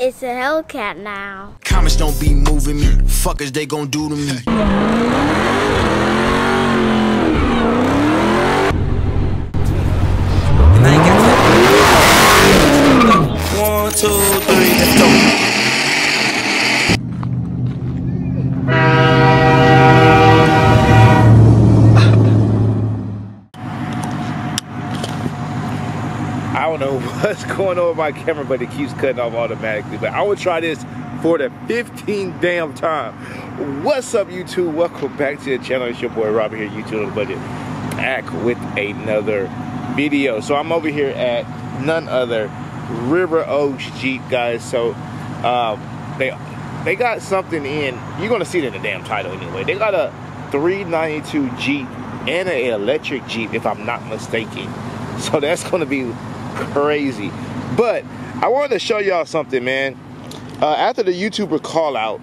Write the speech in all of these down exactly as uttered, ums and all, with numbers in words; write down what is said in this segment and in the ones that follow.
It's a Hellcat now. Comments don't be moving me. Fuckers, they gon' do to me. And I got that. One, two, three, let's go. I don't know what's going on with my camera, but it keeps cutting off automatically. But I would try this for the fifteenth damn time. What's up, YouTube? Welcome back to the channel. It's your boy Robbie here, YouTube on the Budget, back with another video. So I'm over here at none other River Oaks Jeep, guys. So um, they they got something in. You're gonna see it in the damn title anyway. They got a three ninety-two Jeep and an electric Jeep, if I'm not mistaken. So that's gonna be crazy. But I wanted to show y'all something, man. Uh, after the YouTuber call out,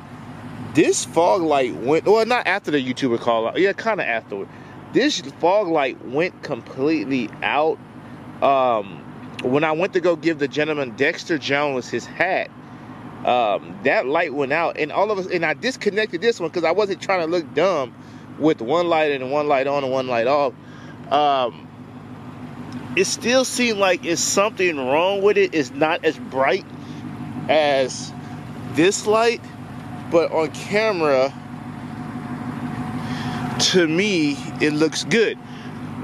this fog light went, well, not after the YouTuber call out, yeah, kind of afterward. This fog light went completely out. Um, when I went to go give the gentleman Dexter Jones his hat, um, that light went out, and all of us, and I disconnected this one because I wasn't trying to look dumb with one light and one light on and one light off. Um, it still seemed like it's something wrong with it. It's not as bright as this light, but on camera to me it looks good.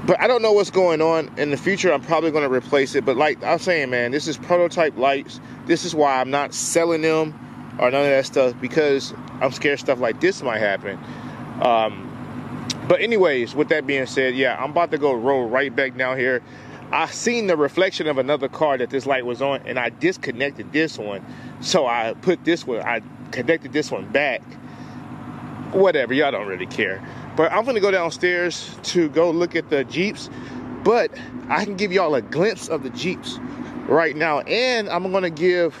But I don't know what's going on. In the future I'm probably going to replace it, but like I'm saying, man, this is prototype lights. This is why I'm not selling them or none of that stuff, because I'm scared stuff like this might happen. Um but anyways, with that being said, yeah, I'm about to go roll right back down here. I seen the reflection of another car that this light was on, and I disconnected this one. So I put this one, I connected this one back. Whatever, y'all don't really care. But I'm gonna go downstairs to go look at the Jeeps, but I can give y'all a glimpse of the Jeeps right now. And I'm gonna give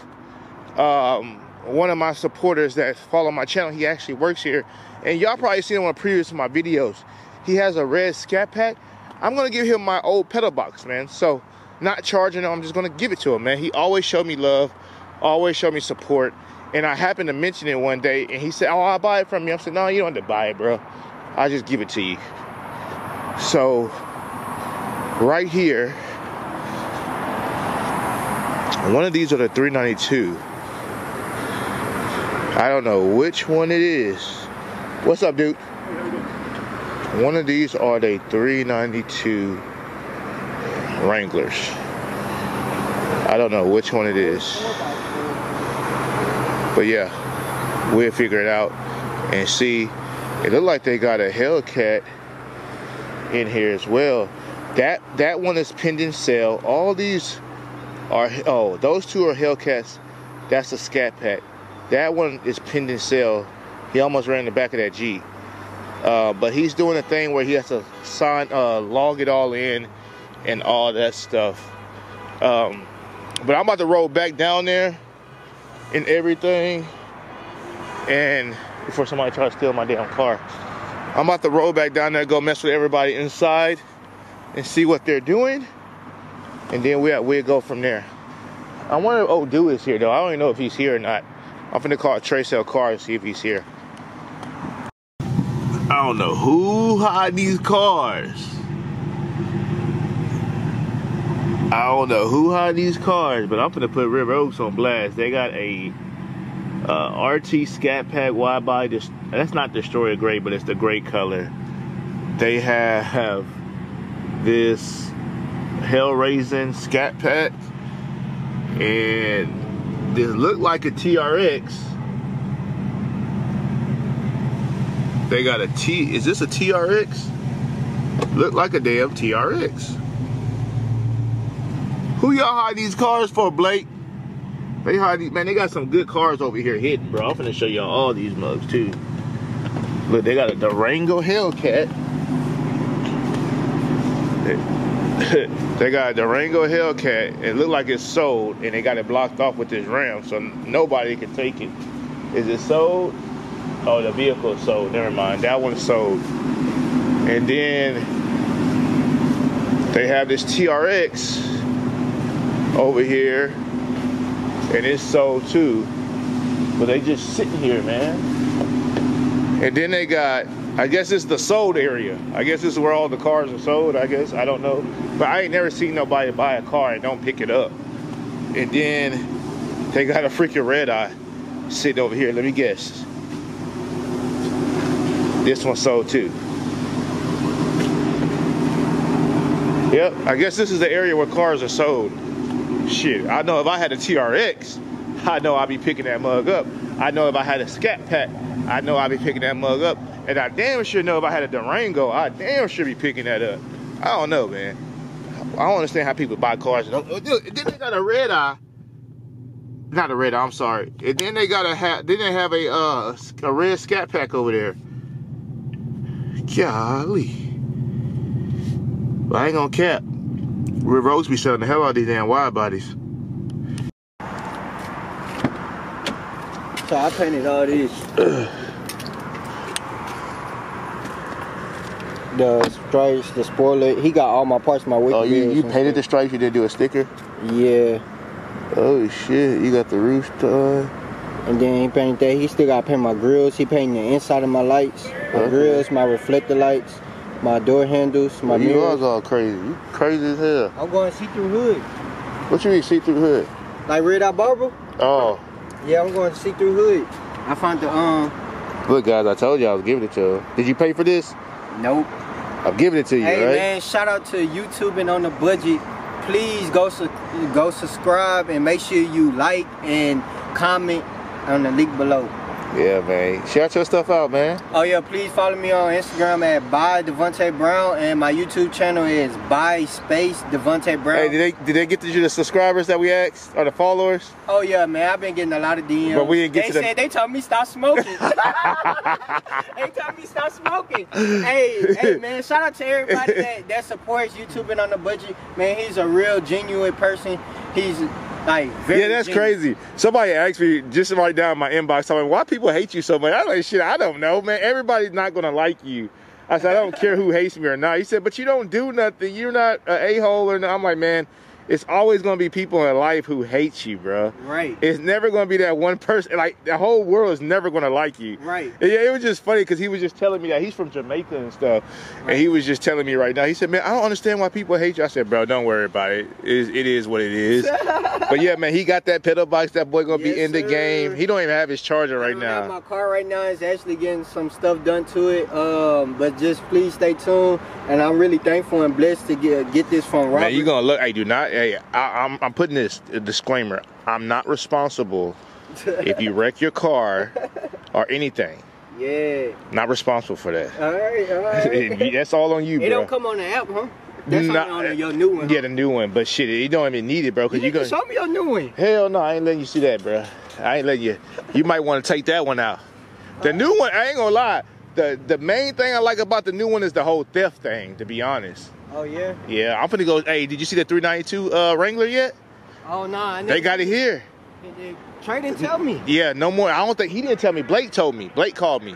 um, one of my supporters that follow my channel, he actually works here, and y'all probably seen him on previous of my videos. He has a red Scat Pack. I'm gonna give him my old pedal box, man. So, not charging him, I'm just gonna give it to him, man. He always showed me love, always showed me support. And I happened to mention it one day, and he said, "Oh, I'll buy it from you." I said, "No, you don't have to buy it, bro. I'll just give it to you." So, right here, one of these are the three ninety-two. I don't know which one it is. What's up, dude? One of these are the three ninety-two Wranglers. I don't know which one it is, but yeah, we'll figure it out and see. It looked like they got a Hellcat in here as well. That that one is pending sale. All these are, oh, those two are Hellcats. That's a Scat Pack. That one is pending sale. He almost ran in the back of that Jeep. Uh, but he's doing a thing where he has to sign, uh, log it all in and all that stuff. Um, but I'm about to roll back down there and everything. And before somebody tries to steal my damn car, I'm about to roll back down there, go mess with everybody inside and see what they're doing. And then we, we'll go from there. I wonder if old dude is here, though. I don't even know if he's here or not. I'm finna call Trace L Car and see if he's here. I don't know who hide these cars. I don't know who hide these cars, but I'm gonna put River Oaks on blast. They got a uh, R T Scat Pack wide body. That's not Destroyer gray, but it's the gray color. They have this Hell Raisin Scat Pack, and this look like a T R X. They got a T, is this a T R X? Look like a damn T R X. Who y'all hide these cars for, Blake? They hide these, man, they got some good cars over here hidden, bro. I'm finna show y'all all these mugs too. Look, they got a Durango Hellcat. They got a Durango Hellcat. It looked like it's sold, and they got it blocked off with this ram, so nobody can take it. Is it sold? Oh, the vehicle sold. Never mind. That one sold. And then they have this T R X over here. and it's sold too. But they just sitting here, man. And then they got, I guess it's the sold area. I guess this is where all the cars are sold, I guess. I don't know. But I ain't never seen nobody buy a car and don't pick it up. And then they got a freaking Red Eye sitting over here. Let me guess. This one sold too. Yep, I guess this is the area where cars are sold. Shit, I know if I had a T R X, I know I'd be picking that mug up. I know if I had a Scat Pack, I know I'd be picking that mug up. And I damn sure know if I had a Durango, I damn sure be picking that up. I don't know, man. I don't understand how people buy cars. And then they got a Red Eye. Not a Red Eye, I'm sorry. And then they got a ha then they have a uh, a red Scat Pack over there. Golly. But I ain't gonna cap. River Oaks be selling the hell out of these damn wide bodies. So I painted all these. The stripes, the spoiler. He got all my parts, my wing. Oh, you, you painted the stripes? You didn't do a sticker? Yeah. Oh shit! You got the roof done. And then he painted that. He still got to paint my grills. He painted the inside of my lights, my okay. grills, my reflector lights. My door handles, my mirrors. You are all crazy. You crazy as hell. I'm going see-through hood. What you mean see-through hood? Like Red Eye Barber? Oh. Yeah, I'm going see-through hood. I found the, um... Look, guys, I told you I was giving it to you. Did you pay for this? Nope. I'm giving it to you, hey, right? Hey, man, shout out to YouTube and On The Budget. Please go, su go subscribe and make sure you like and comment on the link below. Yeah, man. Shout your stuff out, man. Oh, yeah. Please follow me on Instagram at By Devontae Brown. And my YouTube channel is By Space Devontae Brown. Hey, did they, did they get you the subscribers that we asked? Or the followers? Oh, yeah, man. I've been getting a lot of D Ms. But we didn't get they to said, the... They told me stop smoking. They told me stop smoking. Hey, hey, man. Shout out to everybody that, that supports YouTubing On The Budget. Man, he's a real genuine person. He's... Like, yeah, that's genius. Crazy. Somebody asked me just right down in my inbox, I mean, why people hate you so much? I like, shit, I don't know, man. Everybody's not gonna like you. I said, I don't care who hates me or not. He said, but you don't do nothing. You're not an a-hole or nothing. I'm like, man, it's always gonna be people in life who hate you, bro. Right. It's never gonna be that one person. Like, the whole world is never gonna like you. Right. And yeah, it was just funny because he was just telling me that he's from Jamaica and stuff, right. And he was just telling me right now. He said, "Man, I don't understand why people hate you." I said, "Bro, don't worry about it. It is, it is what it is." But yeah, man, he got that pedal box. That boy gonna yes, be in sir. the game. He don't even have his charger right I don't now. Have my car right now is actually getting some stuff done to it. Um, but just please stay tuned. And I'm really thankful and blessed to get get this from Robert. Man, you gonna look? Hey, do not. Hey, I, I'm, I'm putting this a disclaimer. I'm not responsible if you wreck your car or anything. Yeah. Not responsible for that. All right, all right. That's all on you, bro. It don't come on the app, huh? That's not, on the, your new one. Yeah, huh? The new one. But shit, you don't even need it, bro. Cause you, you gonna, show me your new one. Hell no, I ain't letting you see that, bro. I ain't letting you. You might want to take that one out. The all new right. one, I ain't gonna lie. The, the main thing I like about the new one is the whole theft thing, to be honest. Oh, yeah? Yeah, I'm finna go. Hey, did you see that three ninety-two uh, Wrangler yet? Oh, no. Nah, they got it here. Trey didn't tell me. Yeah, no more. I don't think he didn't tell me. Blake told me. Blake called me.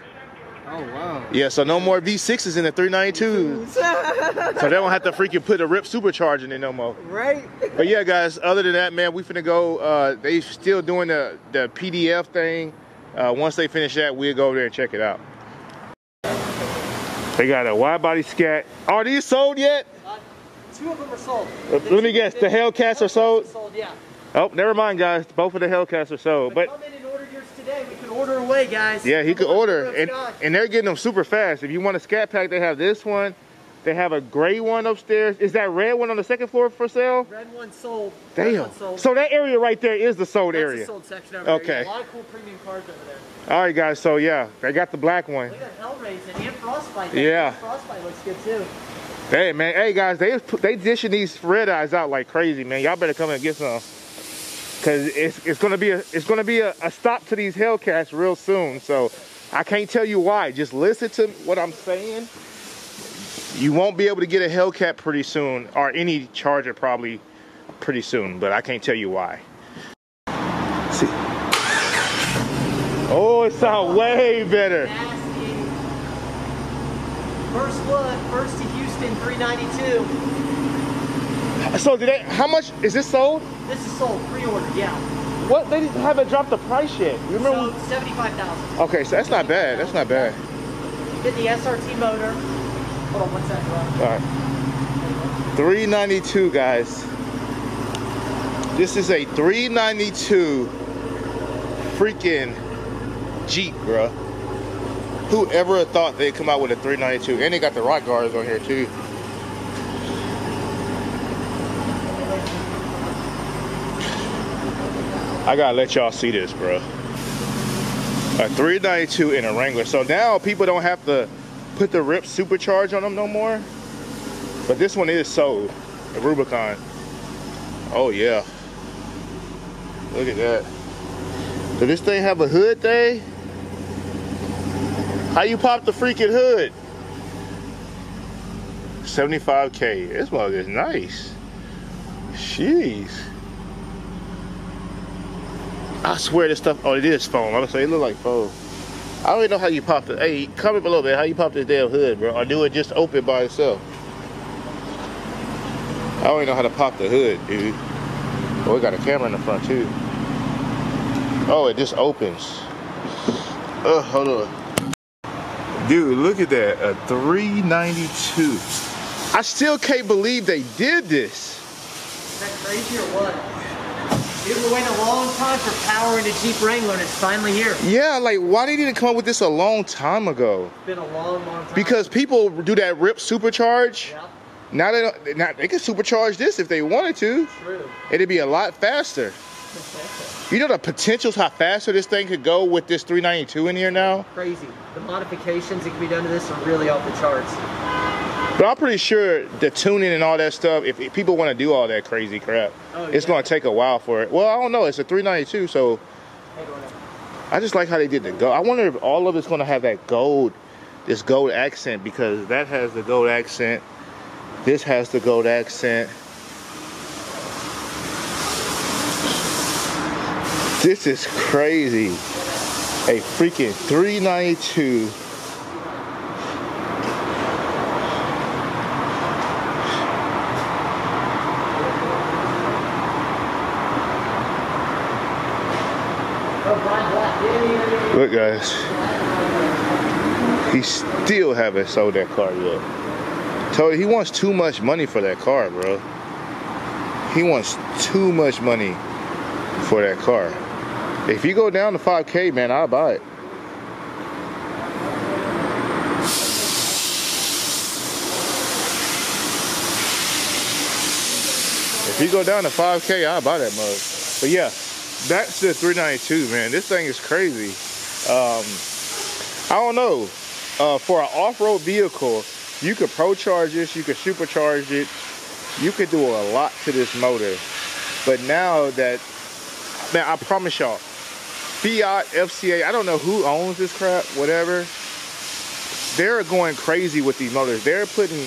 Oh, wow. Yeah, so no more V sixes in the three ninety-twos. So they don't have to freaking put a R I P supercharge in it no more. Right. But yeah, guys, other than that, man, we finna go. Uh, they still doing the, the P D F thing. Uh, once they finish that, we'll go over there and check it out. They got a wide body Scat. Are these sold yet? Uh, two of them are sold. Uh, let me guess, the Hellcats are sold? Are sold yeah. Oh, never mind, guys. Both of the Hellcats are sold. But, but come in and order yours today. We can order away, guys. Yeah, he could order. And, and they're getting them super fast. If you want a Scat Pack, they have this one. They have a gray one upstairs. Is that red one on the second floor for sale? Red one sold. Damn. Red one sold. So that area right there is the sold That's area. The sold section over okay. There. A lot of cool premium cars over there. All right, guys, so yeah, they got the black one. Look at Hellraiser and Frostbite. That yeah. Frostbite looks good too. Hey, man. Hey, guys, they they dishing these Red Eyes out like crazy, man. Y'all better come and get some. Cause it's it's gonna be a it's gonna be a, a stop to these Hellcats real soon. So I can't tell you why. Just listen to what I'm saying. You won't be able to get a Hellcat pretty soon, or any Charger probably pretty soon, but I can't tell you why. Let's see. Oh, it sounds way better. Nasty. First look, first to Houston, three ninety-two. So did they, how much, is this sold? This is sold, pre-ordered, yeah. What? They haven't dropped the price yet. You remember? So seventy-five thousand. Okay, so that's not bad. That's not bad. You get the S R T motor. Hold on, one second. All right. three ninety-two, guys. This is a three ninety-two freaking Jeep, bruh. Whoever thought they'd come out with a three ninety-two? And they got the rock guards on here too. I gotta let y'all see this, bro. A three ninety-two in a Wrangler. So now people don't have to put the R I P supercharge on them no more. But this one is sold. The Rubicon. Oh yeah. Look at that. Does this thing have a hood thing? How you pop the freaking hood? seventy-five K. This mug is nice. Jeez. I swear this stuff, oh it is foam. I'm gonna say it look like foam. I don't even know how you popped it. Hey, comment below, man, how you popped this damn hood, bro? Or do it just open by itself? I don't even know how to pop the hood, dude. Oh, it got a camera in the front too. Oh, it just opens. Oh, hold on. Dude, look at that, a three ninety-two. I still can't believe they did this. Is that crazy or what? It was waiting a long time for power in the Jeep Wrangler, and it's finally here. Yeah, like, why they didn't come up with this a long time ago? It's been a long, long time. Because people do that R I P supercharge. Yeah. Now they don't, now they can supercharge this if they wanted to. True. It'd be a lot faster. You know the potentials, how faster this thing could go with this three ninety-two in here now? Crazy. The modifications that can be done to this are really off the charts. But I'm pretty sure the tuning and all that stuff, if, if people want to do all that crazy crap, oh, yeah. It's going to take a while for it. Well, I don't know. It's a three ninety-two, so I just like how they did the gold. I wonder if all of it's going to have that gold, this gold accent, because that has the gold accent. This has the gold accent. This is crazy. A freaking three ninety-two. Look guys, he still haven't sold that car yet. Told you, he wants too much money for that car, bro. He wants too much money for that car. If you go down to five K, man, I'll buy it. If you go down to five K, I'll buy that mug. But yeah, that's the three ninety-two, man. This thing is crazy. Um, I don't know, uh, for an off-road vehicle, you could pro-charge this, you could supercharge it, you could do a lot to this motor. But now that, man, I promise y'all, Fiat, F C A, I don't know who owns this crap, whatever, they're going crazy with these motors. They're putting,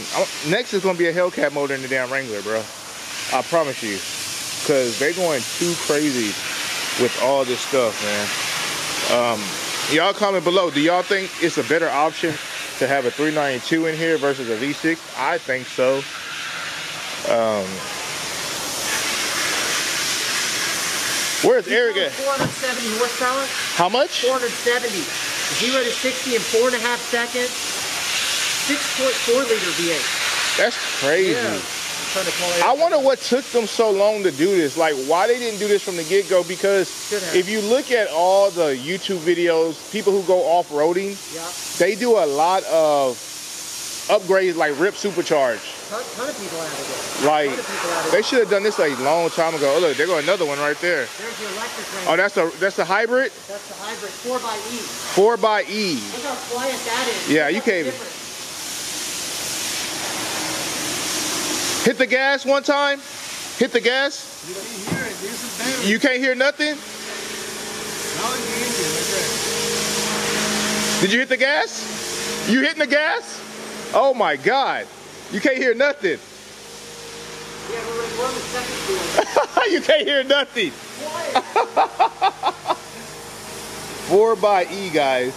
next is going to be a Hellcat motor in the damn Wrangler, bro. I promise you, because they're going too crazy with all this stuff, man. Um... Y'all comment below, do y'all think it's a better option to have a three ninety-two in here versus a V six? I think so. Um, where's Eric at? four hundred seventy horsepower. How much? four hundred seventy. zero to sixty in four and a half seconds. six point four liter V eight. That's crazy. Yeah. I wonder what took them so long to do this. Like, why they didn't do this from the get-go? Because if you look at all the YouTube videos, people who go off-roading, yeah, they do a lot of upgrades like R I P supercharge. Ton, ton of people out of it. Like, ton of people out of it. They should have done this a like, long time ago. Oh, look, there go another one right there. There's the electric range. Oh, that's the that's the hybrid. That's the hybrid. Four by E. Four by E. Look how quiet that is. Yeah, look, you can't. Different. Hit the gas one time. Hit the gas. You can't hear it. There's a battery. You can't hear nothing? No, you can hear it. Did you hit the gas? You hitting the gas? Oh my God. You can't hear nothing. Yeah, we're like one second to it. You can't hear nothing. Four by E, guys.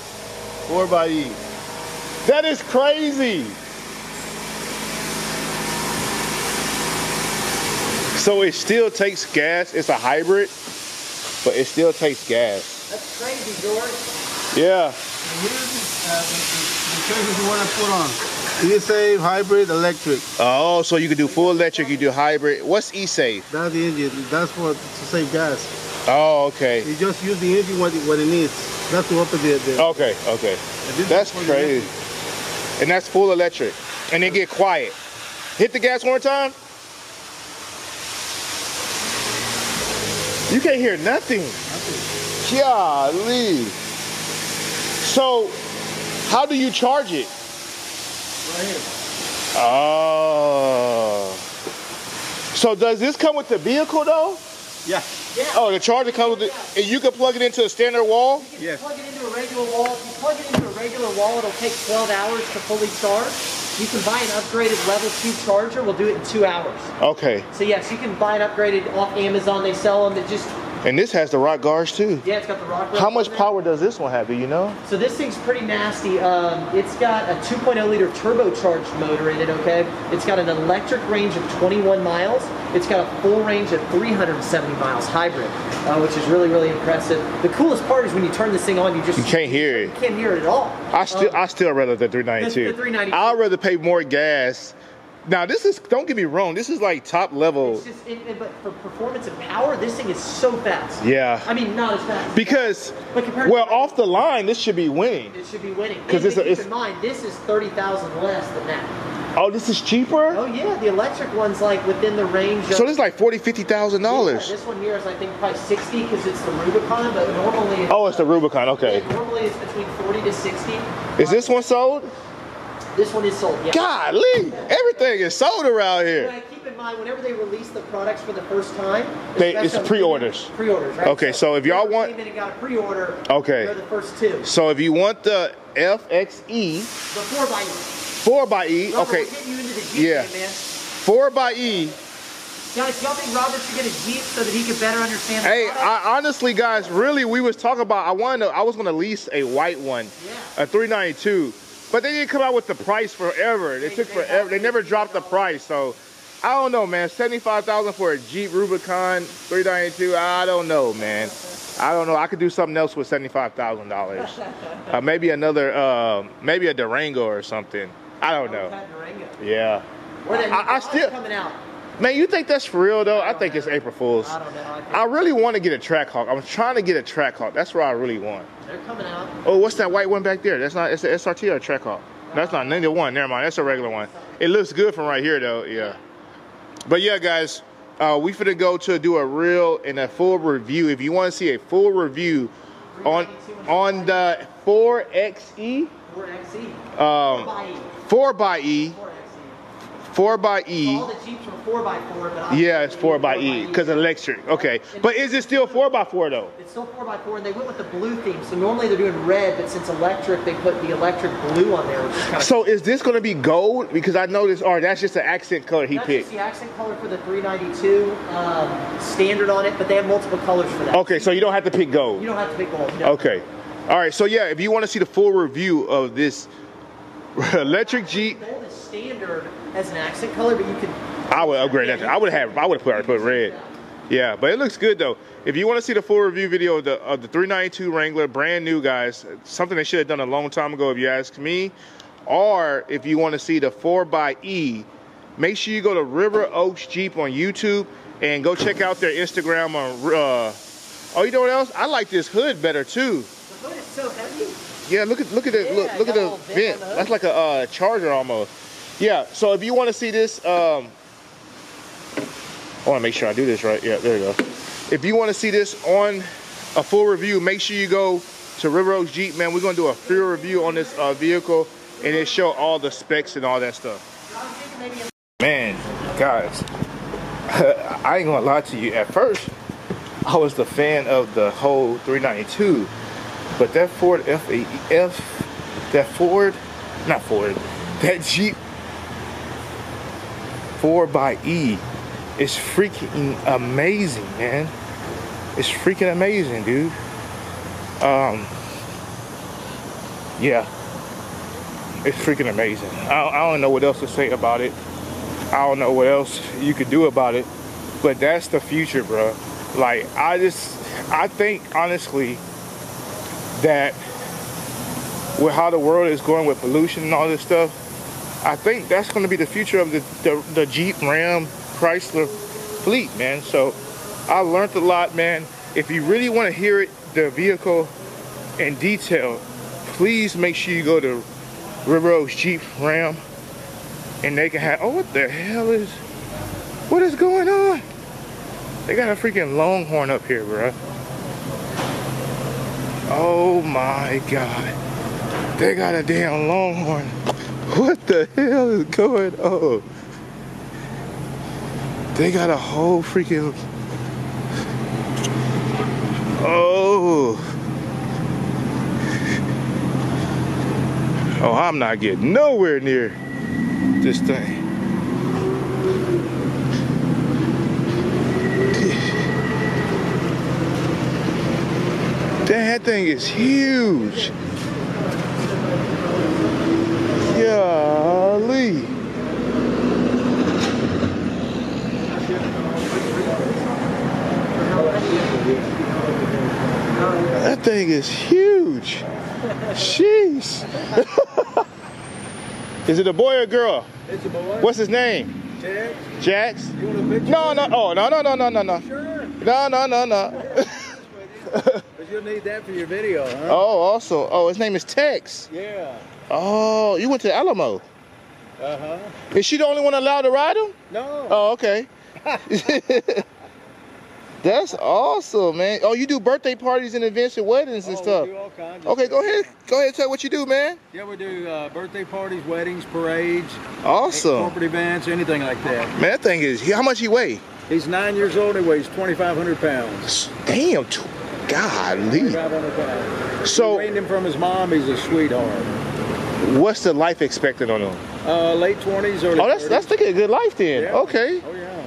Four by E. That is crazy. So it still takes gas. It's a hybrid. but it still takes gas. That's crazy, George. Yeah. Here's uh, the choices you want to put on. E-Save, hybrid, electric. Oh, so you can do full electric, you do hybrid. What's E-Save? That's the engine. That's for to save gas. Oh, okay. You just use the engine what it, what it needs. That's the upper there. Okay, okay. That's crazy. And that's full electric. And then get quiet. Hit the gas one time. You can't hear nothing. Nothing. Golly. So, how do you charge it? Right here. Oh. So does this come with the vehicle though? Yeah. Yeah. Oh, the charger comes with it, and you can plug it into a standard wall? You can yeah. plug it into a regular wall. If you plug it into a regular wall, it'll take twelve hours to fully charge. You can buy an upgraded level two charger. We'll do it in two hours. Okay. So yes, you can buy an upgraded off Amazon. They sell them that just... And this has the rock guards too. Yeah, it's got the rock guards. How much power does this one have, do you know? So this thing's pretty nasty. Um, it's got a two point oh liter turbocharged motor in it, okay? It's got an electric range of twenty-one miles. It's got a full range of three hundred seventy miles hybrid, uh, which is really, really impressive. The coolest part is when you turn this thing on, you just- You can't hear it. You can't hear it at all. I still um, I still rather the three ninety-two. The, the three ninety-two. I'd rather pay more gas. Now this is, don't get me wrong, this is like top level. It's just, it, it, but for performance and power, this thing is so fast. Yeah. I mean, not as fast. Because, but compared well, to off the line, this should be winning. It should be winning. Because it's, keep it's, in mind, this is thirty thousand less than that. Oh, this is cheaper? Oh yeah, the electric one's like within the range of... So this is like forty thousand, fifty thousand dollars. Yeah, this one here is I think probably sixty because it's the Rubicon, but normally... It's, oh, it's the Rubicon, okay. Yeah, normally it's between forty to sixty. Is this one sold? This one is sold, yeah. Golly, everything is sold around here. Now, keep in mind, whenever they release the products for the first time, they, it's pre-orders. Pre-orders, right? Okay, so, so if y'all want... Came in and got a pre-order. Okay. They're the first two. So if you want the F X E... The four by E. four by E, Robert, okay. We're getting you into the Jeep, yeah. man. four by E. Guys, y'all think Robert should get a Jeep so that he could better understand the Hey, I, honestly, guys, really, we was talking about... I wanted to, I was going to lease a white one, yeah. a three ninety-two. But they didn't come out with the price forever. They took forever. They never dropped the price. So I don't know, man. seventy-five thousand dollars for a Jeep Rubicon three ninety-two. I don't know, man. I don't know. I could do something else with seventy-five thousand dollars. uh, maybe another, uh, maybe a Durango or something. I don't know. Yeah. I, I still. Man, you think that's for real though? I, I think know. It's April Fool's. I don't know. I, I really want to get a Trackhawk. I'm trying to get a Trackhawk. That's what I really want. They're coming out. Oh, what's that white one back there? That's not. It's an S R T or a Trackhawk. No, that's not neither one. Never mind. That's a regular one. It looks good from right here though. Yeah. yeah. But yeah, guys, uh, we finna go to do a real and a full review. If you want to see a full review on on the four X E. four X E. Um, four by E. four by E. All the Jeeps were four by four, but yeah, it's four by E because electric. Okay, and but is it still four by four though? It's still four by four, and they went with the blue theme. So normally they're doing red, but since electric, they put the electric blue on there. Which is kind of so is this going to be gold? Because I noticed, or that's just the accent color he that's picked. That's the accent color for the three ninety-two um, standard on it, but they have multiple colors for that. Okay, so you don't have to pick gold. You don't have to pick gold. No. Okay, all right. So yeah, if you want to see the full review of this electric Jeep, gold is standard as an accent color, but you could. I would upgrade that. I would have. I would have put, I put red. Yeah, but it looks good though. If you want to see the full review video of the of the three ninety-two Wrangler, brand new, guys, something they should have done a long time ago, if you ask me. Or if you want to see the four by E, make sure you go to River Oaks Jeep on YouTube and go check out their Instagram on. Uh, oh, you know what else? I like this hood better too. The hood is so heavy. Yeah, look at look at it. Yeah, look look at the vent. That's like a uh, charger almost. Yeah, so if you want to see this, um, I want to make sure I do this right. Yeah, there you go. If you want to see this on a full review, make sure you go to River Oaks Jeep, man. We're going to do a full review on this uh, vehicle, and it show all the specs and all that stuff. Man, guys, I ain't going to lie to you. At first, I was the fan of the whole three ninety-two, but that Ford F A F, that Ford, not Ford, that Jeep, four by E is freaking amazing, man. It's freaking amazing, dude. Um, yeah, it's freaking amazing. I, I don't know what else to say about it. I don't know what else you could do about it, but that's the future, bro. Like, I just, I think honestly that with how the world is going with pollution and all this stuff, I think that's going to be the future of the, the, the Jeep, Ram, Chrysler fleet, man. So I learned a lot, man. If you really want to hear it, the vehicle in detail, please make sure you go to River Oaks Jeep, Ram, and they can have, oh, what the hell is, what is going on? They got a freaking Longhorn up here, bro. Oh my God. They got a damn Longhorn. What the hell is going on? They got a whole freaking... Oh. Oh, I'm not getting nowhere near this thing. That thing is huge. Golly. That thing is huge. Jeez. Is it a boy or a girl? It's a boy. What's his name? Jax. Jax? You want a picture? No, no, oh, no, no, no, no, no, no. Sure. No, no, no, no. You'll need that for your video, huh? Oh, also. Oh, his name is Tex. Yeah. Oh, you went to Alamo. Uh-huh. Is she the only one allowed to ride him? No. Oh, okay. That's awesome, man. Oh, you do birthday parties and events and weddings and oh, stuff. We do all kinds of okay, stuff. Go ahead. Go ahead and tell what you do, man. Yeah, we do uh, birthday parties, weddings, parades. Awesome. Corporate events, anything like that. Man, that thing is, how much he weigh? He's nine years old. He weighs twenty-five hundred pounds. Damn, golly. So we trained him from his mom. He's a sweetheart. What's the life expected on him? Uh, late twenties, early. Oh, that's thirties. That's thinking a good life then. Yeah. Okay. Oh yeah.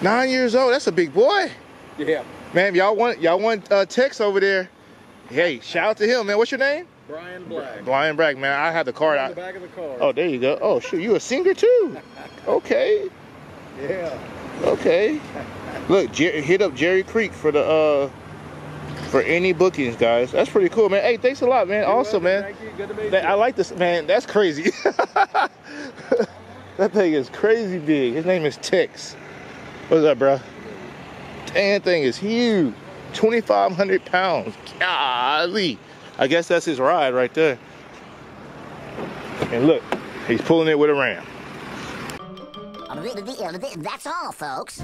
Nine years old. That's a big boy. Yeah. Man, y'all want y'all want uh, Tex over there? Hey, shout out to him, man. What's your name? Brian Black. Brian Black, man. I have the card. In the back of the car. Oh, there you go. Oh shoot, you a singer too? Okay. Yeah. Okay. Look, Jer hit up Jerry Creek for the. Uh, For any bookings, guys. That's pretty cool, man. Hey, thanks a lot, man. You're awesome, welcome, man. Thank you. Good to meet you. I like this, man. That's crazy. That thing is crazy big. His name is Tex. What's up, bro? Damn thing is huge. twenty-five hundred pounds. Golly. I guess that's his ride right there. And look, he's pulling it with a Ram. That's all, folks.